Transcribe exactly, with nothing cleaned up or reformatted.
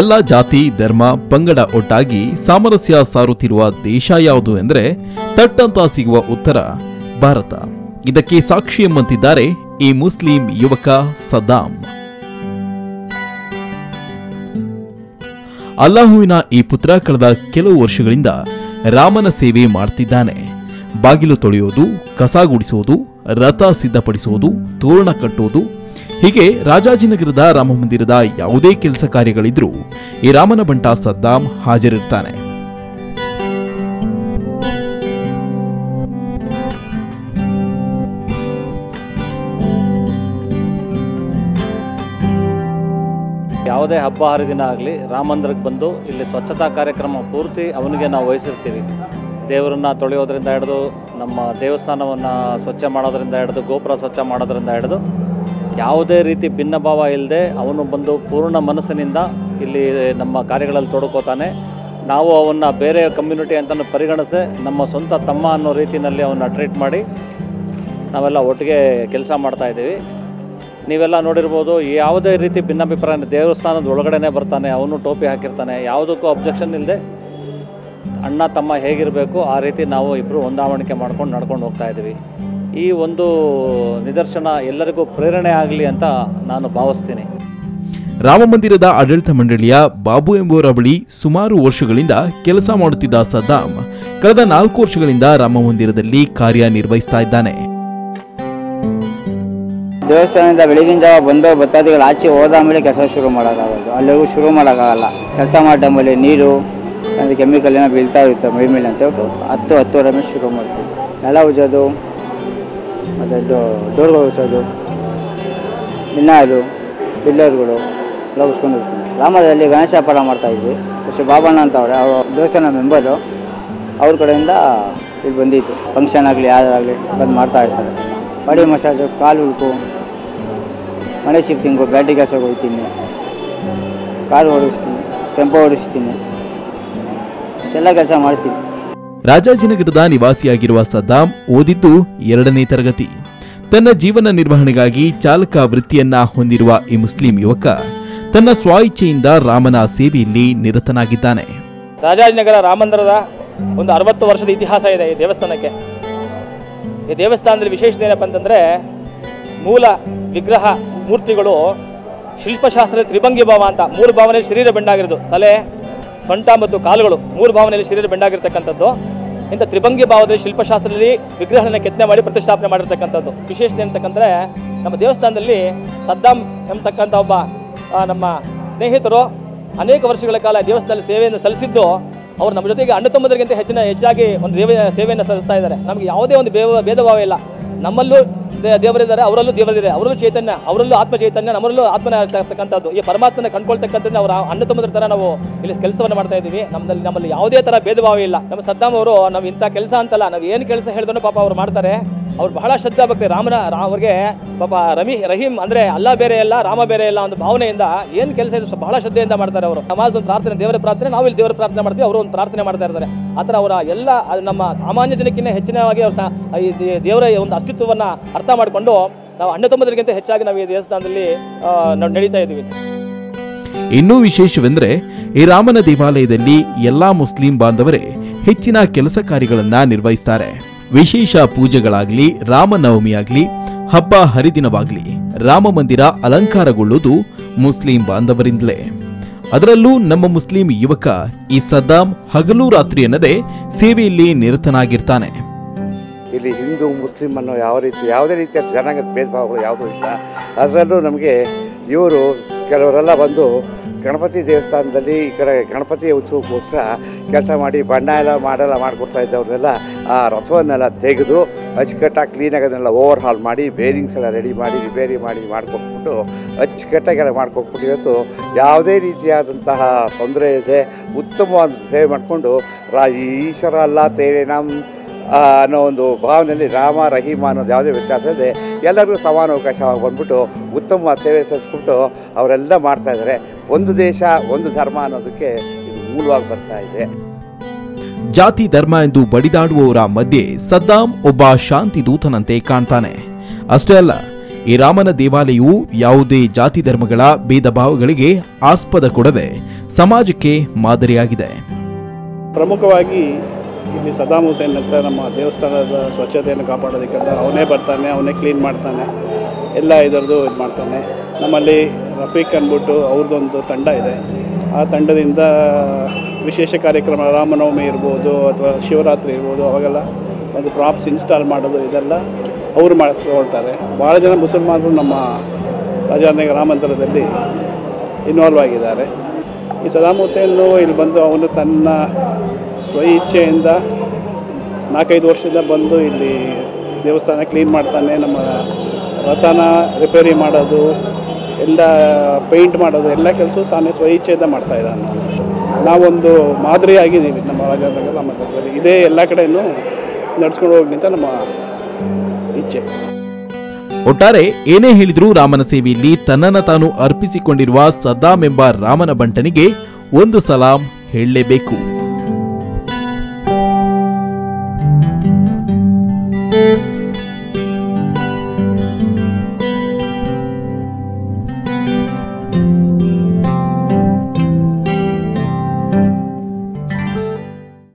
ಎಲ್ಲ ಜಾತಿ ಧರ್ಮ ಪಂಗಡ ಒಟ್ಟಾಗಿ ಸಾಮರಸ್ಯ ಸಾರುತ್ತಿರುವ ದೇಶ ಯಾವುದು ಎಂದರೆ ತಟ್ಟಂತ ಸಿಗುವ ಉತ್ತರ ಭಾರತ. ಇದಕ್ಕೆ ಸಾಕ್ಷಿ ಎಂಬಂತಿದ್ದಾರೆ ಈ ಮುಸ್ಲಿಂ ಯುವಕ ಸದ್ದಾಂ. ಅಲ್ಲಾಹುವಿನ ಈ ಪುತ್ರ ಕಳೆದ ಕೆಲವು ವರ್ಷಗಳಿಂದ ರಾಮನ ಸೇವೆ ಮಾಡ್ತಿದ್ದಾನೆ. ಬಾಗಿಲು ತೊಳೆಯೋದು, ಕಸ ಗುಡಿಸೋದು, ರಥ ಸಿದ್ಧಪಡಿಸೋದು, ತೋರಣ ಕಟ್ಟೋದು, ಹೀಗೆ ರಾಜಾಜಿನಗರದ ರಾಮಮಂದಿರದ ಯಾವುದೇ ಕೆಲಸ ಕಾರ್ಯಗಳಿದ್ರೂ ಈ ರಾಮನ ಬಂಟ ಸದ್ದಾಂ ಹಾಜರಿರ್ತಾನೆ. ಯಾವುದೇ ಹಬ್ಬ ಹರಿದಿನ ಆಗಲಿ ರಾಮಮಂದಿರಕ್ಕೆ ಬಂದು ಇಲ್ಲಿ ಸ್ವಚ್ಛತಾ ಕಾರ್ಯಕ್ರಮ ಪೂರ್ತಿ ಅವನಿಗೆ ನಾವು ವಹಿಸಿರ್ತೀವಿ. ದೇವರನ್ನು ತೊಳೆಯೋದ್ರಿಂದ ಹಿಡಿದು, ನಮ್ಮ ದೇವಸ್ಥಾನವನ್ನು ಸ್ವಚ್ಛ ಮಾಡೋದ್ರಿಂದ ಹಿಡಿದು, ಗೋಪುರ ಸ್ವಚ್ಛ ಮಾಡೋದ್ರಿಂದ ಹಿಡಿದು ಯಾವುದೇ ರೀತಿ ಭಿನ್ನಭಾವ ಇಲ್ಲದೆ ಅವನು ಬಂದು ಪೂರ್ಣ ಮನಸ್ಸಿನಿಂದ ಇಲ್ಲಿ ನಮ್ಮ ಕಾರ್ಯಗಳಲ್ಲಿ ತೊಡಕೋತಾನೆ. ನಾವು ಅವನ್ನ ಬೇರೆ ಕಮ್ಯುನಿಟಿ ಅಂತಲೂ ಪರಿಗಣಿಸಿ ನಮ್ಮ ಸ್ವಂತ ತಮ್ಮ ಅನ್ನೋ ರೀತಿಯಲ್ಲಿ ಅವನ್ನ ಟ್ರೀಟ್ ಮಾಡಿ ನಾವೆಲ್ಲ ಒಟ್ಟಿಗೆ ಕೆಲಸ ಮಾಡ್ತಾಯಿದ್ದೀವಿ. ನೀವೆಲ್ಲ ನೋಡಿರ್ಬೋದು, ಯಾವುದೇ ರೀತಿ ಭಿನ್ನಾಭಿಪ್ರಾಯ, ದೇವಸ್ಥಾನದ ಒಳಗಡೆನೇ ಬರ್ತಾನೆ, ಅವನು ಟೋಪಿ ಹಾಕಿರ್ತಾನೆ, ಯಾವುದಕ್ಕೂ ಅಬ್ಜೆಕ್ಷನ್ ಇಲ್ಲದೆ ಅಣ್ಣ ತಮ್ಮ ಹೇಗಿರಬೇಕು ಆ ರೀತಿ ನಾವು ಇಬ್ಬರು ಹೊಂದಾವಣಿಕೆ ಮಾಡ್ಕೊಂಡು ನಡ್ಕೊಂಡು ಹೋಗ್ತಾಯಿದ್ದೀವಿ. ಈ ಒಂದು ನಿದರ್ಶನ ಎಲ್ಲರಿಗೂ ಪ್ರೇರಣೆ ಆಗಲಿ ಅಂತ ನಾನು ಭಾವಿಸ್ತೀನಿ. ರಾಮಮಂದಿರದ ಆಡಳಿತ ಮಂಡಳಿಯ ಬಾಬು ಎಂಬುವರ ಬಳಿ ಸುಮಾರು ವರ್ಷಗಳಿಂದ ಕೆಲಸ ಮಾಡುತ್ತಿದ್ದ ಸದ್ದಾಂ ಕಳೆದ ನಾಲ್ಕು ವರ್ಷಗಳಿಂದ ರಾಮಮಂದಿರದಲ್ಲಿ ಕಾರ್ಯನಿರ್ವಹಿಸ್ತಾ ಇದ್ದಾನೆ. ದೇವಸ್ಥಾನದಿಂದ ಬೆಳಗಿನ ಜಾವ ಬಂದು ಭಕ್ತಾದಿಗಳು ಆಚೆ ಹೋದ ಮೇಲೆ ಕೆಲಸ ಶುರು ಮಾಡೋಕ್ಕಾಗೋದು, ಅಲ್ಲಿಗೂ ಶುರು ಮಾಡೋಕ್ಕಾಗಲ್ಲ. ಕೆಲಸ ಮಾಡೋ ನೀರು ಅಂದರೆ ಕೆಮಿಕಲ್ ಏನೋ ಬೀಳ್ತಾ ಇರುತ್ತೆ ಮೈ ಮೇಲೆ ಅಂತ ಹೇಳ್ಬಿಟ್ಟು ಹತ್ತು ಹತ್ತುವರೆ ಮೇಲೆ ಶುರು ಮಾಡ್ತೀವಿ. ನೆಲ ಉಜ್ಜೋದು, ಮತ್ತು ಡೋ ಡೋರ್ಗಳು ಉಜ್ಜೋದು, ಮಿನಾಯಿಲು ಪಿಲ್ಲರ್ಗಳು ಎಲ್ಲ ಉಜ್ಕೊಂಡಿರ್ತೀವಿ. ರಾಮದಲ್ಲಿ ಗಣೇಶ ಹಬ್ಬ ಮಾಡ್ತಾಯಿದ್ವಿ. ಶ್ರೀ ಬಾಬಣ್ಣ ಅಂತ ಅವರೇ, ಅವರು ದೇವಸ್ಥಾನ ಮೆಂಬರು, ಅವ್ರ ಕಡೆಯಿಂದ ಇಲ್ಲಿ ಬಂದಿತ್ತು. ಫಂಕ್ಷನ್ ಆಗಲಿ ಯಾರಾಗಲಿ ಬಂದು ಮಾಡ್ತಾಯಿರ್ತಾರೆ. ಬಾಡಿ ಮಸಾಜು, ಕಾಲು ಉಳುಕು, ಮನೆ ಶಿಫ್ಟಿಂಗು, ಬ್ಯಾಟ್ರಿ ಗ್ಯಾಸಾಗಿ ಹೋಗ್ತೀನಿ, ಕಾರು ಓಡಿಸ್ತೀನಿ, ಟೆಂಪೋ ಓಡಿಸ್ತೀನಿ, ಎಲ್ಲ ಕೆಲಸ ಮಾಡ್ತೀನಿ. ರಾಜಾಜಿನಗರದ ನಿವಾಸಿಯಾಗಿರುವ ಸದ್ದಾಂ ಓದಿದ್ದು ಎರಡನೇ ತರಗತಿ. ತನ್ನ ಜೀವನ ನಿರ್ವಹಣೆಗಾಗಿ ಚಾಲಕ ವೃತ್ತಿಯನ್ನ ಹೊಂದಿರುವ ಈ ಮುಸ್ಲಿಂ ಯುವಕ ತನ್ನ ಸ್ವಾಇಚ್ಛೆಯಿಂದ ರಾಮನ ಸೇವೆಯಲ್ಲಿ ನಿರತನಾಗಿದ್ದಾನೆ. ರಾಜಾಜಿನಗರ ರಾಮಂದಿರದ ಒಂದು ಅರವತ್ತು ವರ್ಷದ ಇತಿಹಾಸ ಇದೆ ಈ ದೇವಸ್ಥಾನಕ್ಕೆ. ಈ ದೇವಸ್ಥಾನದಲ್ಲಿ ವಿಶೇಷತೆ ಏನಪ್ಪ ಅಂತಂದರೆ, ಮೂಲ ವಿಗ್ರಹ ಮೂರ್ತಿಗಳು ಶಿಲ್ಪಶಾಸ್ತ್ರ ತ್ರಿಭಂಗಿ ಭಾವ ಅಂತ ಮೂರು ಭಾವನೆಯಲ್ಲಿ ಶರೀರ ಬೆಂಡಾಗಿರೋದು, ತಲೆ ಸೊಂಟ ಮತ್ತು ಕಾಲುಗಳು ಮೂರು ಭಾವನೆಯಲ್ಲಿ ಶರೀರ ಬೆಂಡಾಗಿರ್ತಕ್ಕಂಥದ್ದು. ಇಂಥ ತ್ರಿಭಂಗಿ ಭಾವದಲ್ಲಿ ಶಿಲ್ಪಶಾಸ್ತ್ರದಲ್ಲಿ ವಿಗ್ರಹಗಳನ್ನು ಕೆತ್ತನೆ ಮಾಡಿ ಪ್ರತಿಷ್ಠಾಪನೆ ಮಾಡಿರ್ತಕ್ಕಂಥದ್ದು. ವಿಶೇಷತೆ ಅಂತಕ್ಕಂದರೆ, ನಮ್ಮ ದೇವಸ್ಥಾನದಲ್ಲಿ ಸದ್ದಾಂ ಎಂಬತಕ್ಕಂಥ ಒಬ್ಬ ನಮ್ಮ ಸ್ನೇಹಿತರು ಅನೇಕ ವರ್ಷಗಳ ಕಾಲ ದೇವಸ್ಥಾನದಲ್ಲಿ ಸೇವೆಯನ್ನು ಸಲ್ಲಿಸಿದ್ದು, ಅವರು ನಮ್ಮ ಜೊತೆಗೆ ಅಣ್ಣ ತಮ್ಮದರಿಗಿಂತ ಹೆಚ್ಚಿನ ಹೆಚ್ಚಾಗಿ ಒಂದು ದೇವ ಸೇವೆಯನ್ನು ಸಲ್ಲಿಸ್ತಾ ಇದ್ದಾರೆ. ನಮಗೆ ಯಾವುದೇ ಒಂದು ಭೇವ ಭೇದ ಭಾವ ಇಲ್ಲ. ನಮ್ಮಲ್ಲೂ ದೇವರಿದ್ದಾರೆ, ಅವರಲ್ಲೂ ದೇವರಿದ್ದಾರೆ, ಅವರಲ್ಲೂ ಚೈತನ್ಯ, ಅವರಲ್ಲೂ ಆತ್ಮ ಚೈತನ್ಯ, ನಮ್ಮಲ್ಲೂ ಆತ್ಮನ ಇರ್ತಕ್ಕಂಥದ್ದು. ಈ ಪರಮಾತ್ಮನ ಕಂಡ್ಕೊಳ್ತಕ್ಕಂಥದ್ದು ಅವರ ಅಣ್ಣ ತಮ್ಮದ್ರ ಥರ ನಾವು ಇಲ್ಲಿ ಕೆಲಸವನ್ನು ಮಾಡ್ತಾ ಇದ್ದೀವಿ. ನಮ್ಮಲ್ಲಿ ನಮ್ಮಲ್ಲಿ ಯಾವುದೇ ಥರ ಭೇದ ಭಾವ ಇಲ್ಲ. ನಮ್ಮ ಸದ್ದಾಂ ಅವರು ನಾವು ಇಂಥ ಕೆಲಸ ಅಂತಲ್ಲ, ನಾವು ಏನು ಕೆಲಸ ಹೇಳಿದ್ರು ಪಾಪ ಅವ್ರು ಮಾಡ್ತಾರೆ. ಅವ್ರು ಬಹಳ ಶ್ರದ್ಧಾ ಭಕ್ತಿ ರಾಮನ ರಾ ಅವ್ರಿಗೆ ಪಾಪ ರಮಿ ರಹೀಮ್ ಅಂದರೆ ಅಲ್ಲ ಬೇರೆ ಇಲ್ಲ, ರಾಮ ಬೇರೆ ಇಲ್ಲ ಒಂದು ಭಾವನೆಯಿಂದ ಏನು ಕೆಲಸ ಇರೋ ಬಹಳ ಶ್ರದ್ಧೆಯಿಂದ ಮಾಡ್ತಾರೆ. ಅವರು ನಮಾಜ್ ಒಂದು ಪ್ರಾರ್ಥನೆ, ದೇವರ ಪ್ರಾರ್ಥನೆ, ನಾವು ಇಲ್ಲಿ ದೇವರ ಪ್ರಾರ್ಥನೆ ಮಾಡ್ತೀವಿ, ಅವರು ಒಂದು ಪ್ರಾರ್ಥನೆ ಮಾಡ್ತಾ ಇರ್ತಾರೆ. ಆ ಥರ ಅವರ ಎಲ್ಲ ನಮ್ಮ ಸಾಮಾನ್ಯ ಜನಕ್ಕಿಂತ ಹೆಚ್ಚಿನವಾಗಿ ಅವ್ರು ಸಹ ಈ ದೇವರ ಒಂದು ಅಸ್ತಿತ್ವವನ್ನು ಅರ್ಥ ಮಾಡಿಕೊಂಡು ನಾವು ಅಣ್ಣ ತಮ್ಮದರಿಗಿಂತ ಹೆಚ್ಚಾಗಿ ನಾವು ಈ ದೇವಸ್ಥಾನದಲ್ಲಿ ನಾವು ನಡೀತಾ ಇದ್ದೀವಿ. ಇನ್ನೂ ವಿಶೇಷವೆಂದರೆ, ಈ ರಾಮನ ದೇವಾಲಯದಲ್ಲಿ ಎಲ್ಲ ಮುಸ್ಲಿಂ ಬಾಂಧವರೇ ಹೆಚ್ಚಿನ ಕೆಲಸ ಕಾರ್ಯಗಳನ್ನು ನಿರ್ವಹಿಸ್ತಾರೆ. ವಿಶೇಷ ಪೂಜೆಗಳಾಗಲಿ, ರಾಮನವಮಿಯಾಗಲಿ, ಹಬ್ಬ ಹರಿದಿನವಾಗಲಿ ರಾಮಮಂದಿರ ಅಲಂಕಾರಗೊಳ್ಳುವುದು ಮುಸ್ಲಿಂ ಬಾಂಧವರಿಂದಲೇ. ಅದರಲ್ಲೂ ನಮ್ಮ ಮುಸ್ಲಿಂ ಯುವಕ ಈ ಸದ್ದಾಂ ಹಗಲು ರಾತ್ರಿ ಅನ್ನದೇ ಸೇವೆಯಲ್ಲಿ ನಿರತನಾಗಿರ್ತಾನೆ. ಇಲ್ಲಿ ಹಿಂದೂ ಮುಸ್ಲಿಂ ಅನ್ನೋ ಯಾವ ರೀತಿ ಯಾವುದೇ ರೀತಿಯ ಜನಾಂಗದ ಭೇದ ಭಾವಗಳು ಯಾವುದೂ ಇಲ್ಲ. ಅದರಲ್ಲೂ ನಮಗೆ ಇವರು ಕೆಲವರೆಲ್ಲ ಬಂದು ಗಣಪತಿ ದೇವಸ್ಥಾನದಲ್ಲಿ ಈ ಕಡೆ ಗಣಪತಿ ಉತ್ಸವಕ್ಕೋಸ್ಕರ ಕೆಲಸ ಮಾಡಿ ಬಣ್ಣ ಎಲ್ಲ ಮಾಡೆಲ್ಲ ಮಾಡಿಕೊಡ್ತಾ ಇದ್ದವ್ರನ್ನೆಲ್ಲ ಆ ರಥವನ್ನೆಲ್ಲ ತೆಗೆದು ಅಚ್ಚುಕಟ್ಟಾಗಿ ಕ್ಲೀನಾಗಿ ಅದನ್ನೆಲ್ಲ ಓವರ್ ಹಾಲ್ ಮಾಡಿ ಬೇರಿಂಗ್ಸ್ ಎಲ್ಲ ರೆಡಿ ಮಾಡಿ ರಿಪೇರಿ ಮಾಡಿ ಮಾಡಿಕೊಟ್ಬಿಟ್ಟು ಅಚ್ಚುಕಟ್ಟಾಗೆಲ್ಲ ಮಾಡಿಕೊಟ್ಬಿಟ್ಟು ಇವತ್ತು ಯಾವುದೇ ರೀತಿಯಾದಂತಹ ತೊಂದರೆ ಇದೆ ಉತ್ತಮವಾದ ಸೇವೆ ಮಾಡಿಕೊಂಡು ರಾ ಈಶ್ವರ ಅಲ್ಲ ತೇರೆ ನಮ್ಮ ಅನ್ನೋ ಒಂದು ಭಾವನೆಯಲ್ಲಿ ರಾಮ ರಹೀಮ ಅನ್ನೋದು ಯಾವುದೇ ವ್ಯತ್ಯಾಸ ಇದೆ, ಎಲ್ಲರಿಗೂ ಸಮಾನ ಅವಕಾಶವಾಗಿ ಬಂದ್ಬಿಟ್ಟು ಉತ್ತಮ ಸೇವೆ ಸಲ್ಲಿಸ್ಬಿಟ್ಟು ಅವರೆಲ್ಲ ಮಾಡ್ತಾಯಿದ್ದಾರೆ. ಒಂದು ದೇಶ ಒಂದು ಧರ್ಮ ಅನ್ನೋದಕ್ಕೆ ಇದು ಮೂಲವಾಗಿ ಬರ್ತಾ ಇದೆ. ಜಾತಿ ಧರ್ಮ ಎಂದು ಬಡಿದಾಡುವವರ ಮಧ್ಯೆ ಸದ್ದಾಂ ಒಬ್ಬ ಶಾಂತಿ ದೂತನಂತೆ ಕಾಣ್ತಾನೆ. ಅಷ್ಟೇ ಅಲ್ಲ, ಈ ರಾಮನ ದೇವಾಲಯವು ಯಾವುದೇ ಜಾತಿ ಧರ್ಮಗಳ ಭೇದ ಭಾವಗಳಿಗೆ ಆಸ್ಪದ ಕೊಡದೆ ಸಮಾಜಕ್ಕೆ ಮಾದರಿಯಾಗಿದೆ. ಪ್ರಮುಖವಾಗಿ ಇಲ್ಲಿ ಸದ್ದಾಮ್ ಹುಸೇನ್ ಅಂತ ನಮ್ಮ ದೇವಸ್ಥಾನದ ಸ್ವಚ್ಛತೆಯನ್ನು ಕಾಪಾಡೋದಕ್ಕೆಂದ್ರೆ ಅವನೇ ಬರ್ತಾನೆ, ಅವನೇ ಕ್ಲೀನ್ ಮಾಡ್ತಾನೆ, ಎಲ್ಲ ಇದರದ್ದು ಇದು ಮಾಡ್ತಾನೆ. ನಮ್ಮಲ್ಲಿ ರಫೀಕ್ ಅಂದ್ಬಿಟ್ಟು ಅವ್ರದ್ದೊಂದು ತಂಡ ಇದೆ. ಆ ತಂಡದಿಂದ ವಿಶೇಷ ಕಾರ್ಯಕ್ರಮ, ರಾಮನವಮಿ ಇರ್ಬೋದು ಅಥವಾ ಶಿವರಾತ್ರಿ ಇರ್ಬೋದು, ಅವಾಗೆಲ್ಲ ಒಂದು ಪ್ರಾಪ್ಸ್ ಇನ್ಸ್ಟಾಲ್ ಮಾಡೋದು ಇದೆಲ್ಲ ಅವರು ಮಾಡ್ಕೊಳ್ತಾರೆ. ಭಾಳ ಜನ ಮುಸಲ್ಮಾನರು ನಮ್ಮ ರಾಜಾಜಿನಗರ ರಾಮಾಂತರದಲ್ಲಿ ಇನ್ವಾಲ್ವ್ ಆಗಿದ್ದಾರೆ. ಈ ಸದ್ದಾಮ್ ಹುಸೇನು ಇಲ್ಲಿ ಬಂದು ಅವನು ತನ್ನ ಸ್ವಇಚ್ಛೆಯಿಂದ ನಾಲ್ಕೈದು ವರ್ಷದಿಂದ ಬಂದು ಇಲ್ಲಿ ದೇವಸ್ಥಾನ ಕ್ಲೀನ್ ಮಾಡ್ತಾನೆ, ನಮ್ಮ ರಥನ ರಿಪೇರಿ ಮಾಡೋದು, ಎಲ್ಲ ಪೇಂಟ್ ಮಾಡೋದು, ಎಲ್ಲ ಕೆಲಸ ತಾನೇ ಸ್ವಇಚ್ಛೆಯಿಂದ ಮಾಡ್ತಾಯಿದ್ದಾನೆ. ನಾವೊಂದು ಮಾದರಿ ಆಗಿದ್ದೀವಿ ನಮ್ಮ ರಾಜಾಜಿನಗರ ರಾಮಾಂತರದಲ್ಲಿ. ಇದೇ ಎಲ್ಲ ಕಡೆಯೂ ನಡೆಸ್ಕೊಂಡು ಹೋಗಿ ಅಂತ ನಮ್ಮ ಇಚ್ಛೆ. ಒಟ್ಟಾರೆ ಏನೇ ಹೇಳಿದ್ರೂ ರಾಮನ ಸೇವೆಯಲ್ಲಿ ತನ್ನನ್ನು ತಾನು ಅರ್ಪಿಸಿಕೊಂಡಿರುವ ಸದ್ದಾಮ್ ಎಂಬ ರಾಮನ ಬಂಟನಿಗೆ ಒಂದು ಸಲಾಂ ಹೇಳಲೇಬೇಕು.